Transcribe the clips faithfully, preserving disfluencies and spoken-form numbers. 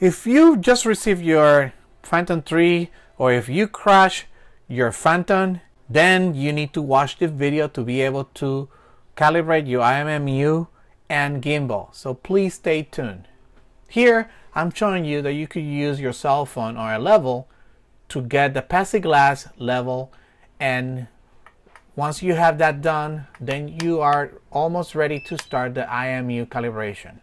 If you just received your Phantom three, or if you crash your Phantom, then you need to watch this video to be able to calibrate your I M U and gimbal. So please stay tuned. Here, I'm showing you that you could use your cell phone or a level to get the plexiglass level, and once you have that done, then you are almost ready to start the I M U calibration.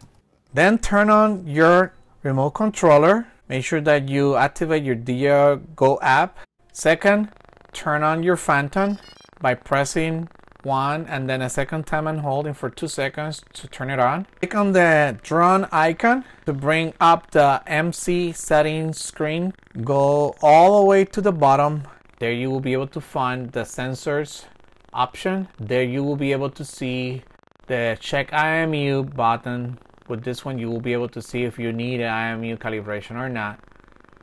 Then turn on your remote controller. Make sure that you activate your D J I Go app. Second, turn on your Phantom by pressing one and then a second time and holding for two seconds to turn it on. Click on the drone icon to bring up the M C settings screen. Go all the way to the bottom. There you will be able to find the sensors option. There you will be able to see the check I M U button. With this one you will be able to see if you need an I M U calibration or not.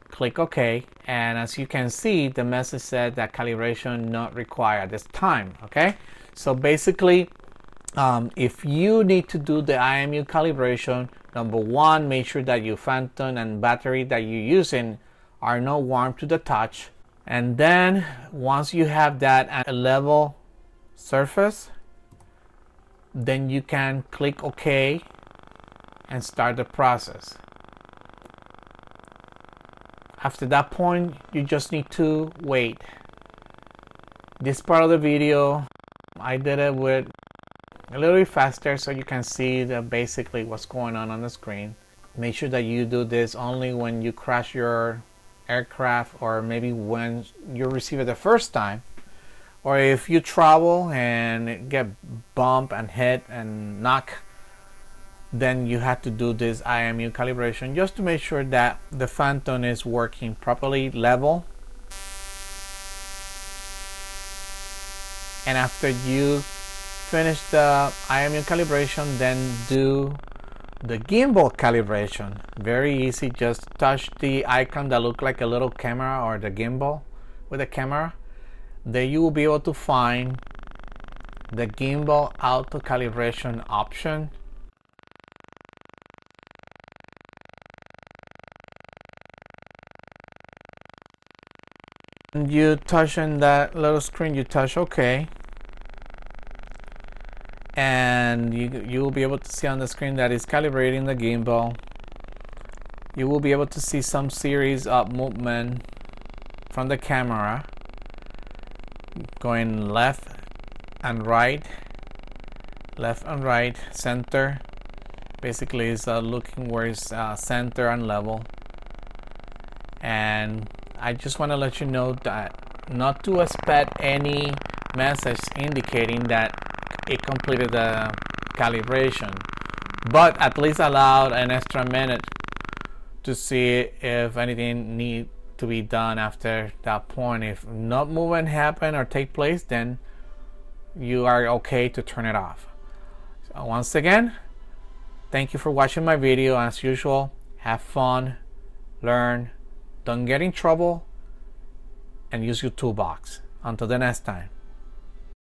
Click OK, and as you can see, the message said that calibration not required this time. Okay, so basically um, if you need to do the I M U calibration, number one, make sure that your Phantom and battery that you're using are not warm to the touch. And then once you have that at a level surface, then you can click OK and start the process. After that point, you just need to wait. This part of the video, I did it with a little bit faster so you can see that basically what's going on on the screen. Make sure that you do this only when you crash your aircraft, or maybe when you receive it the first time, or if you travel and get bumped and hit and knock. Then you have to do this I M U calibration just to make sure that the Phantom is working properly level. And after you finish the I M U calibration, then do the gimbal calibration. Very easy, just touch the icon that looks like a little camera, or the gimbal with a camera. There you will be able to find the gimbal auto calibration option. You touch on that little screen, you touch OK, and you, you will be able to see on the screen that is calibrating the gimbal. You will be able to see some series of movement from the camera going left and right, left and right, center. Basically it's uh, looking where it's uh, center and level. And I just want to let you know that not to expect any message indicating that it completed the calibration, but at least allowed an extra minute to see if anything need to be done after that point. If not movement happen or take place, then you are okay to turn it off. So once again, thank you for watching my video. As usual, have fun, learn, don't get in trouble, and use your toolbox. Until the next time.